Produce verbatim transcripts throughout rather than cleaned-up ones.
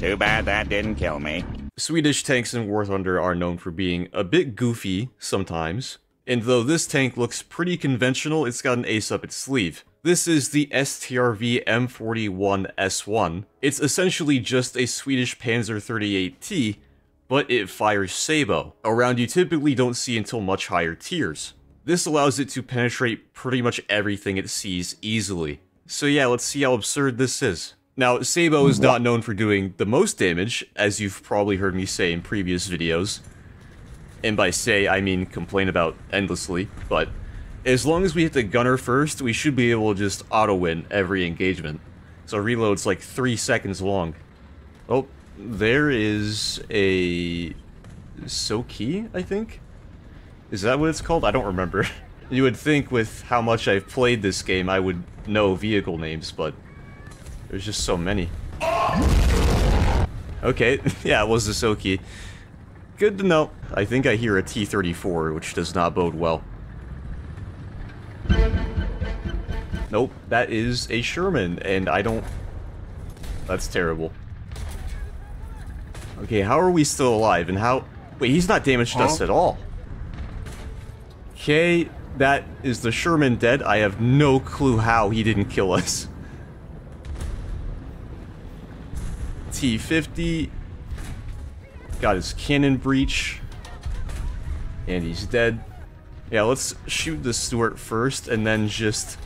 Too bad that didn't kill me. Swedish tanks in War Thunder are known for being a bit goofy sometimes. And though this tank looks pretty conventional, it's got an ace up its sleeve. This is the S T R V M forty-one S one. It's essentially just a Swedish Panzer thirty-eight T, but it fires Sabo, a round you typically don't see until much higher tiers. This allows it to penetrate pretty much everything it sees easily. So yeah, let's see how absurd this is. Now, Sabo is not known for doing the most damage, as you've probably heard me say in previous videos. And by say, I mean complain about endlessly, but as long as we hit the gunner first, we should be able to just auto-win every engagement. So reload's like three seconds long. Oh, there is a... Soki, I think? Is that what it's called? I don't remember. You would think with how much I've played this game, I would know vehicle names, but there's just so many. Okay, yeah, it was the Soki. Good to know. I think I hear a T thirty-four, which does not bode well. Nope, that is a Sherman, and I don't... That's terrible. Okay, how are we still alive, and how... Wait, he's not damaged huh? us at all. Okay, that is the Sherman dead. I have no clue how he didn't kill us. T fifty... got his cannon breach. And he's dead. Yeah, let's shoot the Stuart first, and then just...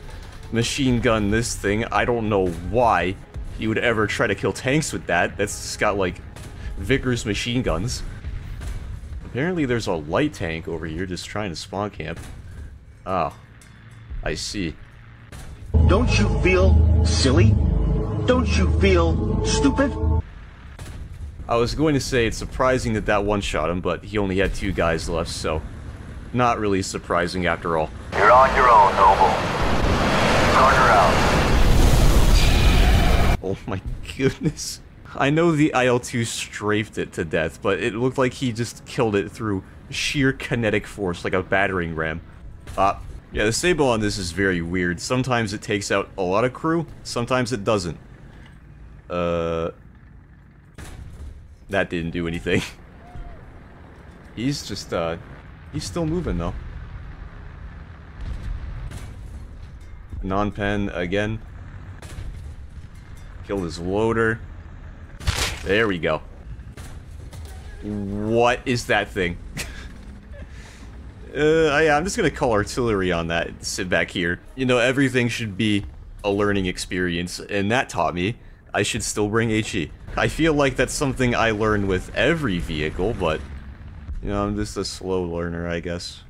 machine gun this thing. I don't know why you would ever try to kill tanks with that. That's just got, like, Vickers machine guns. Apparently there's a light tank over here just trying to spawn camp. Oh, I see. Don't you feel silly? Don't you feel stupid? I was going to say it's surprising that that one-shot him, but he only had two guys left, so... not really surprising after all. You're on your own, Noble. Oh my goodness. I know the I L two strafed it to death, but it looked like he just killed it through sheer kinetic force, like a battering ram. Ah. Uh, yeah, the Sable on this is very weird. Sometimes it takes out a lot of crew, sometimes it doesn't. Uh... That didn't do anything. He's just, uh... he's still moving, though. Non-pen again. Killed his loader. There we go. What is that thing? uh, yeah, I'm just gonna call artillery on that and sit back here. You know, everything should be a learning experience, and that taught me I should still bring HE. I feel like that's something I learn with every vehicle, but... you know, I'm just a slow learner, I guess.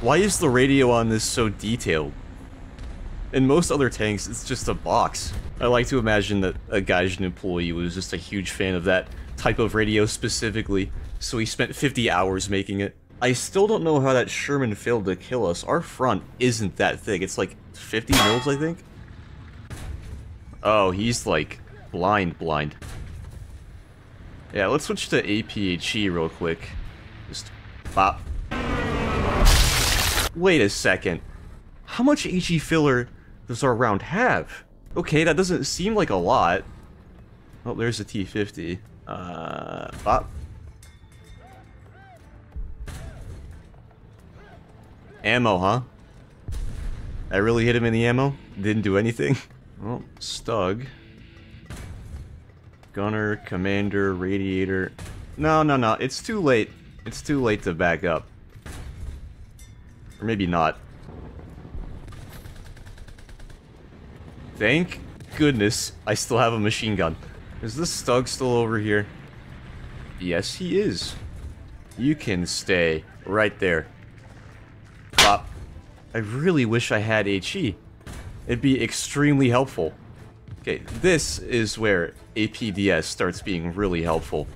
Why is the radio on this so detailed? In most other tanks, it's just a box. I like to imagine that a Gaijin employee was just a huge fan of that type of radio specifically, so he spent fifty hours making it. I still don't know how that Sherman failed to kill us. Our front isn't that thick. It's like fifty mils, I think? Oh, he's like blind blind. Yeah, let's switch to APHE real quick. Just pop. Wait a second. How much HE filler does our round have? Okay, that doesn't seem like a lot. Oh, there's a T fifty. Uh, bop. Ammo, huh? I really hit him in the ammo? Didn't do anything. Well, Stug. Gunner, commander, radiator. No, no, no, it's too late. It's too late to back up. Or maybe not. Thank goodness I still have a machine gun. Is this Stug still over here? Yes, he is. You can stay right there. Pop. I really wish I had HE. It'd be extremely helpful. Okay, this is where A P D S starts being really helpful.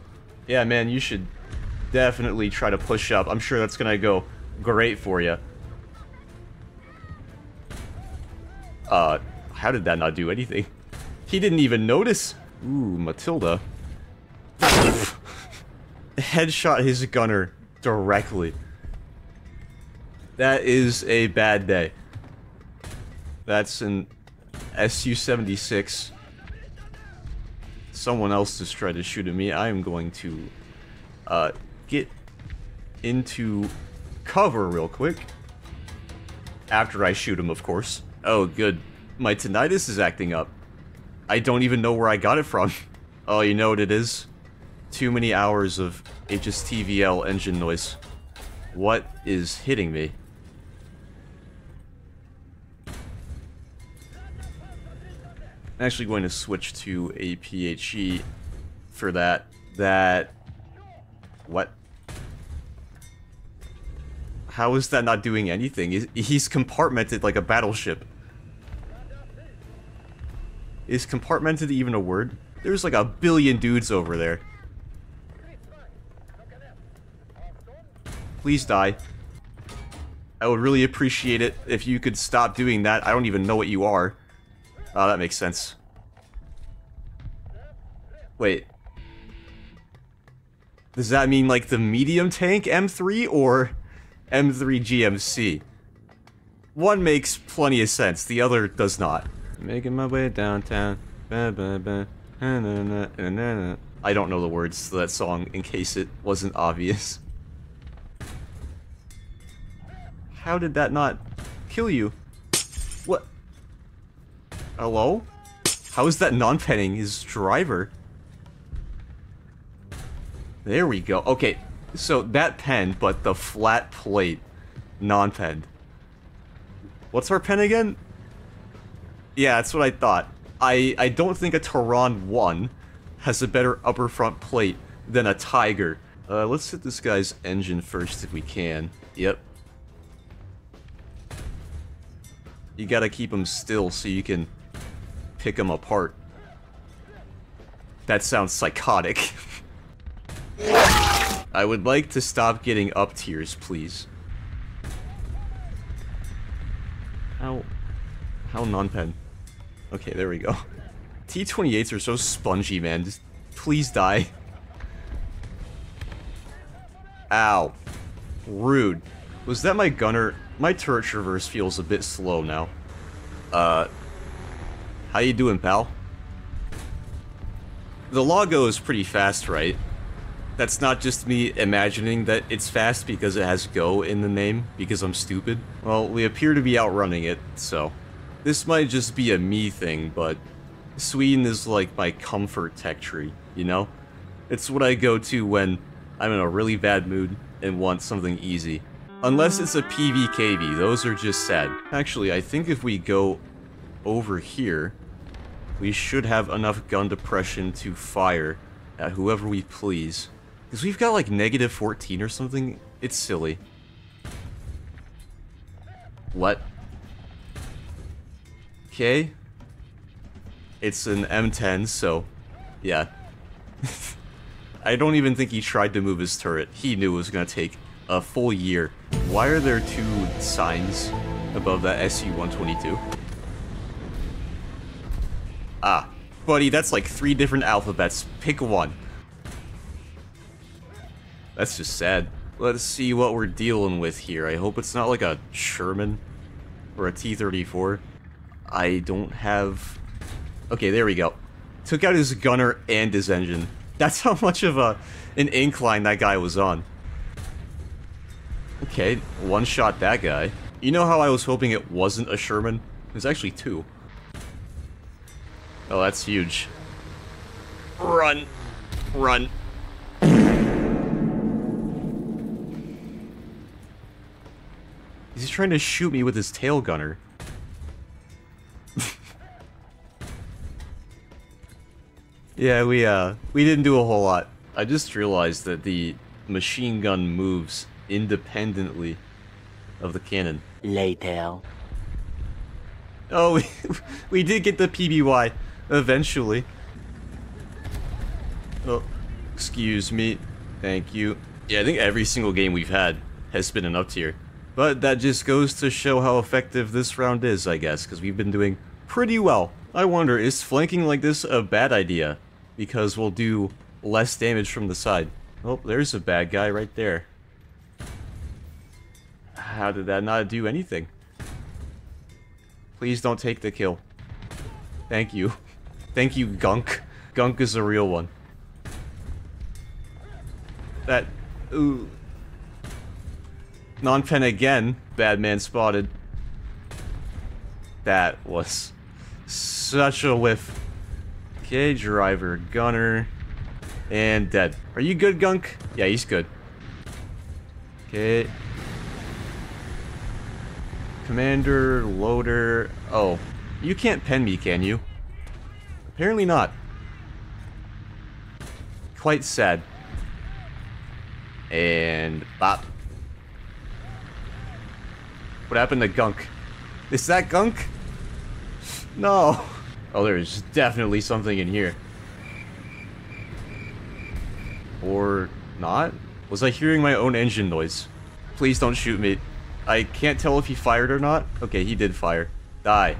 Yeah, man, you should definitely try to push up. I'm sure that's gonna go great for you. Uh... How did that not do anything? He didn't even notice. Ooh, Matilda. Headshot his gunner directly. That is a bad day. That's an S U seventy-six. someone else just tried to shoot at me, I am going to uh, get into cover real quick. After I shoot him, of course. Oh, good. My tinnitus is acting up. I don't even know where I got it from. Oh, you know what it is? Too many hours of H S T V L engine noise. What is hitting me? I'm actually going to switch to A P H E for that. That... What? How is that not doing anything? He's compartmented like a battleship. Is compartmented even a word? There's like a billion dudes over there. Please die. I would really appreciate it if you could stop doing that. I don't even know what you are. Oh, that makes sense. Wait. Does that mean like the medium tank M three or... M three G M C. One makes plenty of sense, the other does not. Making my way downtown. Ba, ba, ba. Na, na, na, na, na. I don't know the words to that song in case it wasn't obvious. How did that not kill you? What? Hello? How is that non-penning his driver? There we go. Okay. So, that penned, but the flat plate, non-penned. What's our pen again? Yeah, that's what I thought. I, I don't think a Tiran one has a better upper front plate than a Tiger. Uh, let's hit this guy's engine first if we can. Yep. You gotta keep him still so you can pick him apart. That sounds psychotic. I would like to stop getting up tiers, please. How... How non-pen? Okay, there we go. T twenty-eights are so spongy, man. Just please die. Ow. Rude. Was that my gunner? My turret traverse feels a bit slow now. Uh... How you doing, pal? The logo is pretty fast, right? That's not just me imagining that it's fast because it has Go in the name, because I'm stupid. Well, we appear to be outrunning it, so... This might just be a me thing, but... Sweden is like my comfort tech tree, you know? It's what I go to when I'm in a really bad mood and want something easy. Unless it's a P V K V, those are just sad. Actually, I think if we go over here, we should have enough gun depression to fire at whoever we please. Because we've got like negative fourteen or something. It's silly. What? Okay. It's an M ten, so... Yeah. I don't even think he tried to move his turret. He knew it was gonna take a full year. Why are there two signs above that S U one twenty-two? Ah. Buddy, that's like three different alphabets. Pick one. That's just sad. Let's see what we're dealing with here. I hope it's not like a Sherman or a T thirty-four. I don't have... Okay, there we go. Took out his gunner and his engine. That's how much of a an incline that guy was on. Okay, one-shot that guy. You know how I was hoping it wasn't a Sherman? It was actually two. Oh, that's huge. Run. Run. He's trying to shoot me with his tail gunner. Yeah, we uh we didn't do a whole lot. I just realized that the machine gun moves independently of the cannon. Later. Oh, we, we did get the P B Y eventually. Oh, excuse me. Thank you. Yeah, I think every single game we've had has been an up tier. But that just goes to show how effective this round is, I guess, because we've been doing pretty well. I wonder, is flanking like this a bad idea? Because we'll do less damage from the side. Oh, there's a bad guy right there. How did that not do anything? Please don't take the kill. Thank you. Thank you, Gunk. skunk is the real one. That... Ooh. Non-pen again. Bad man spotted. That was such a whiff. Okay, driver, gunner, and dead. Are you good, Gunk? Yeah, he's good. Okay. Commander, loader. Oh, you can't pen me, can you? Apparently not. Quite sad. And bop. What happened to Gunk? Is that Gunk? No. Oh, there's definitely something in here. Or not? Was I hearing my own engine noise? Please don't shoot me. I can't tell if he fired or not. Okay, he did fire. Die.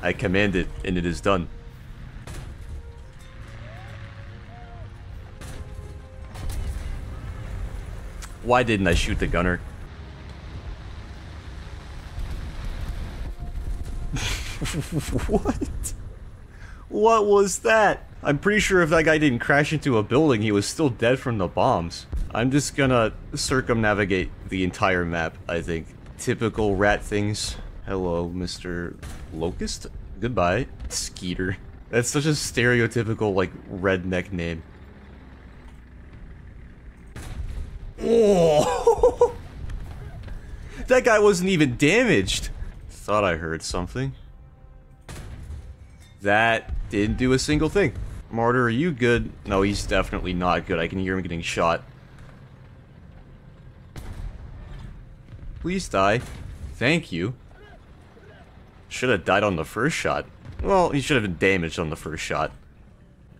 I command it, and it is done. Why didn't I shoot the gunner? What? What was that? I'm pretty sure if that guy didn't crash into a building, he was still dead from the bombs. I'm just gonna circumnavigate the entire map, I think. Typical rat things. Hello, Mister Locust? Goodbye. Skeeter. That's such a stereotypical, like, redneck name. Oh! That guy wasn't even damaged! Thought I heard something. That didn't do a single thing. Martyr, are you good? No, he's definitely not good. I can hear him getting shot. Please die. Thank you. Should have died on the first shot. Well, he should have been damaged on the first shot.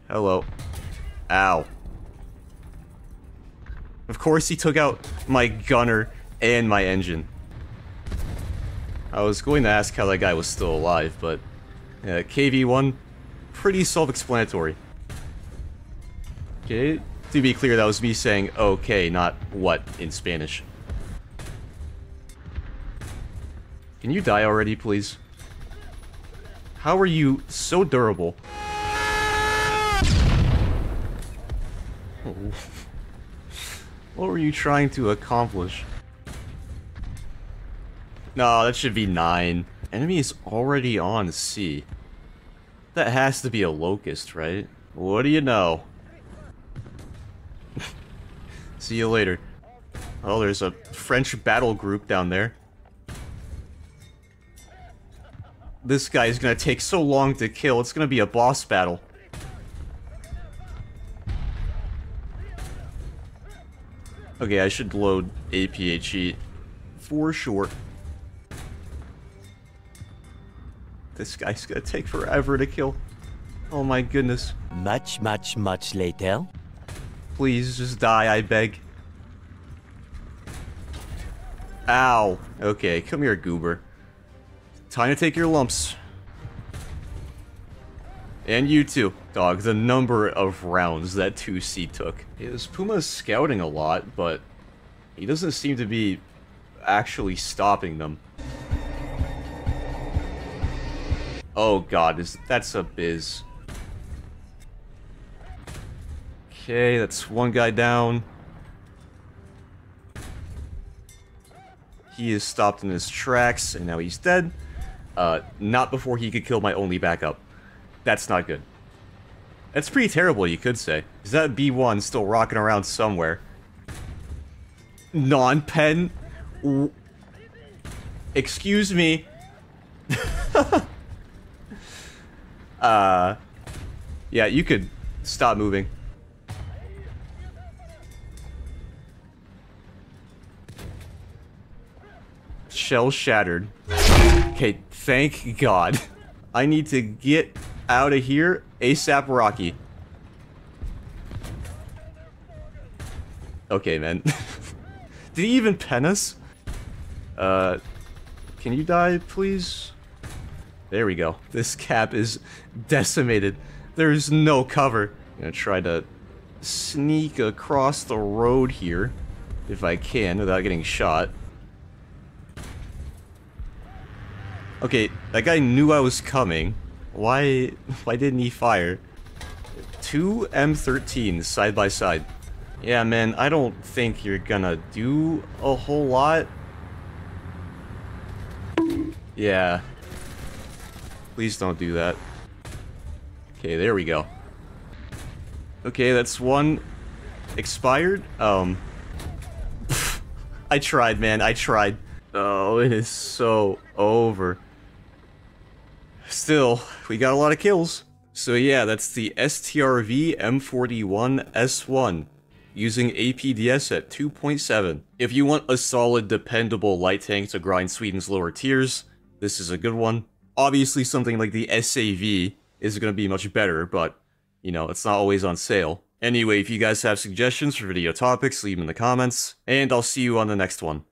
Hello. Ow. Of course he took out my gunner and my engine. I was going to ask how that guy was still alive, but... Uh, K V one, pretty self-explanatory. Okay, to be clear, that was me saying okay, not what in Spanish. Can you die already, please? How are you so durable? Oh. What were you trying to accomplish? No, that should be nine. Enemy is already on C. That has to be a locust, right? What do you know? See you later. Oh, there's a French battle group down there. This guy is gonna take so long to kill, it's gonna be a boss battle. Okay, I should load A P H E for sure. This guy's gonna take forever to kill. Oh my goodness. Much, much, much later. Please, just die, I beg. Ow. Okay, come here, goober. Time to take your lumps. And you too. Dog, the number of rounds that two C took. Yeah, this Puma's scouting a lot, but he doesn't seem to be actually stopping them. Oh god, is that's a biz. Okay, that's one guy down. He is stopped in his tracks, and now he's dead. Uh, not before he could kill my only backup. That's not good. That's pretty terrible, you could say. Is that B one still rocking around somewhere? Non-pen? Excuse me. Uh, yeah, you could stop moving. Shell shattered. Okay, thank God. I need to get out of here ASAP, Rocky. Okay, man. Did he even pen us? Uh, can you die, please? There we go. This cap is decimated. There is no cover. I'm gonna try to sneak across the road here, if I can, without getting shot. Okay, that guy knew I was coming. Why, why didn't he fire? Two M thirteens side by side. Yeah, man, I don't think you're gonna do a whole lot. Yeah. Please don't do that. Okay, there we go. Okay, that's one expired. Um, pff, I tried, man, I tried. Oh, it is so over. Still, we got a lot of kills. So yeah, that's the S T R V M forty-one S one, using A P D S at two point seven. If you want a solid, dependable light tank to grind Sweden's lower tiers, this is a good one. Obviously, something like the S A V is going to be much better, but, you know, it's not always on sale. Anyway, if you guys have suggestions for video topics, leave them in the comments, and I'll see you on the next one.